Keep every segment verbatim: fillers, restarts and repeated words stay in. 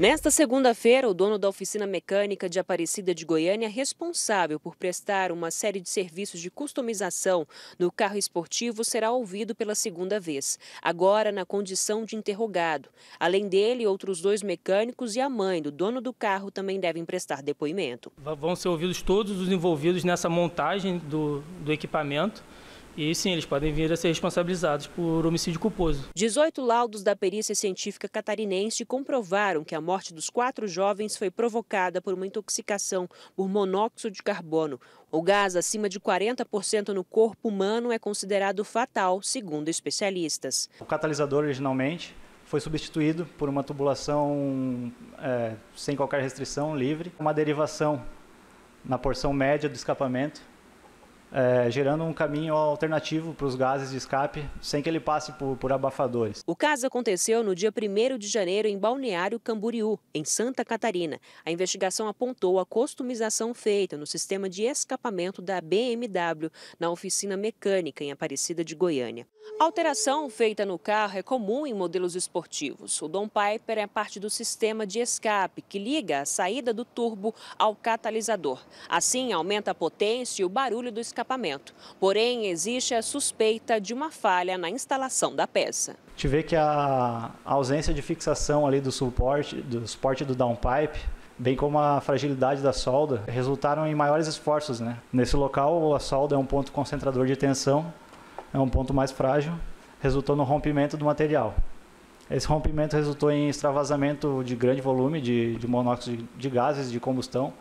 Nesta segunda-feira, o dono da oficina mecânica de Aparecida de Goiânia, responsável por prestar uma série de serviços de customização no carro esportivo, será ouvido pela segunda vez, agora na condição de interrogado. Além dele, outros dois mecânicos e a mãe do dono do carro também devem prestar depoimento. Vão ser ouvidos todos os envolvidos nessa montagem do, do equipamento. E sim, eles podem vir a ser responsabilizados por homicídio culposo. dezoito laudos da perícia científica catarinense comprovaram que a morte dos quatro jovens foi provocada por uma intoxicação por monóxido de carbono. O gás acima de quarenta por cento no corpo humano é considerado fatal, segundo especialistas. O catalisador originalmente foi substituído por uma tubulação é, sem qualquer restrição, livre. Uma derivação na porção média do escapamento. É, gerando um caminho alternativo para os gases de escape, sem que ele passe por, por abafadores. O caso aconteceu no dia primeiro de janeiro em Balneário Camboriú, em Santa Catarina. A investigação apontou a customização feita no sistema de escapamento da B M W na oficina mecânica em Aparecida de Goiânia. A alteração feita no carro é comum em modelos esportivos. O downpipe é parte do sistema de escape que liga a saída do turbo ao catalisador. Assim, aumenta a potência e o barulho do escapamento. Porém, existe a suspeita de uma falha na instalação da peça. A gente vê que a ausência de fixação ali do suporte do, suporte do downpipe, bem como a fragilidade da solda, resultaram em maiores esforços, né? Nesse local, a solda é um ponto concentrador de tensão, é um ponto mais frágil, resultou no rompimento do material. Esse rompimento resultou em extravasamento de grande volume de, de monóxido de gases de combustão,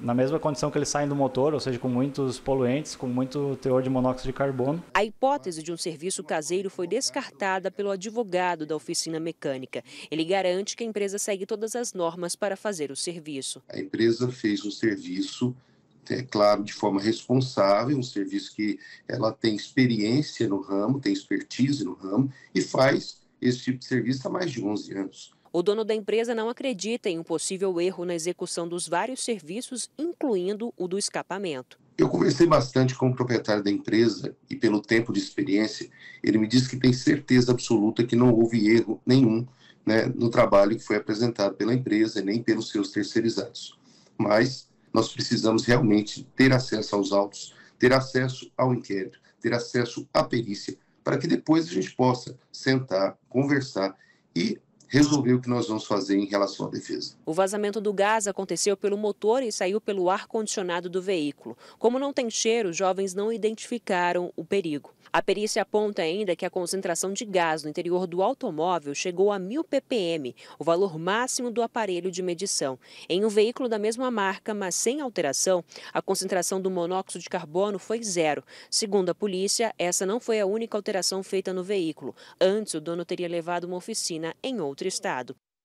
na mesma condição que eles saem do motor, ou seja, com muitos poluentes, com muito teor de monóxido de carbono. A hipótese de um serviço caseiro foi descartada pelo advogado da oficina mecânica. Ele garante que a empresa segue todas as normas para fazer o serviço. A empresa fez o serviço, é claro, de forma responsável, um serviço que ela tem experiência no ramo, tem expertise no ramo e faz esse tipo de serviço há mais de onze anos. O dono da empresa não acredita em um possível erro na execução dos vários serviços, incluindo o do escapamento. Eu conversei bastante com o proprietário da empresa e, pelo tempo de experiência, ele me disse que tem certeza absoluta que não houve erro nenhum, né, no trabalho que foi apresentado pela empresa nem pelos seus terceirizados. Mas nós precisamos realmente ter acesso aos autos, ter acesso ao inquérito, ter acesso à perícia, para que depois a gente possa sentar, conversar e resolver o que nós vamos fazer em relação à defesa. O vazamento do gás aconteceu pelo motor e saiu pelo ar-condicionado do veículo. Como não tem cheiro, os jovens não identificaram o perigo. A perícia aponta ainda que a concentração de gás no interior do automóvel chegou a mil ppm, o valor máximo do aparelho de medição. Em um veículo da mesma marca, mas sem alteração, a concentração do monóxido de carbono foi zero. Segundo a polícia, essa não foi a única alteração feita no veículo. Antes, o dono teria levado uma oficina em outro estado.